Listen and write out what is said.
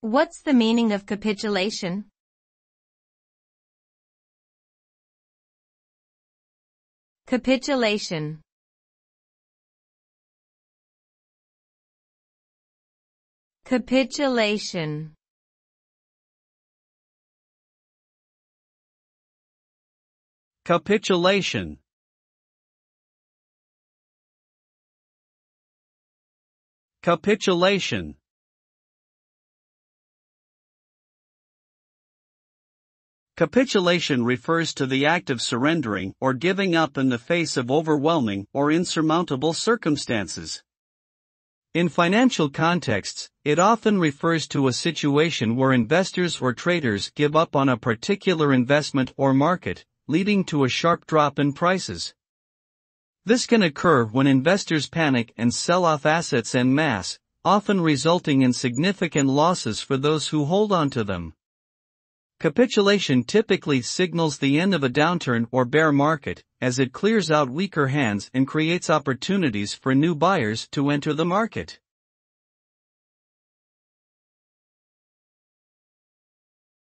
What's the meaning of capitulation? Capitulation. Capitulation. Capitulation. Capitulation. Capitulation refers to the act of surrendering or giving up in the face of overwhelming or insurmountable circumstances. In financial contexts, it often refers to a situation where investors or traders give up on a particular investment or market, leading to a sharp drop in prices. This can occur when investors panic and sell off assets en masse, often resulting in significant losses for those who hold on to them. Capitulation typically signals the end of a downturn or bear market, as it clears out weaker hands and creates opportunities for new buyers to enter the market.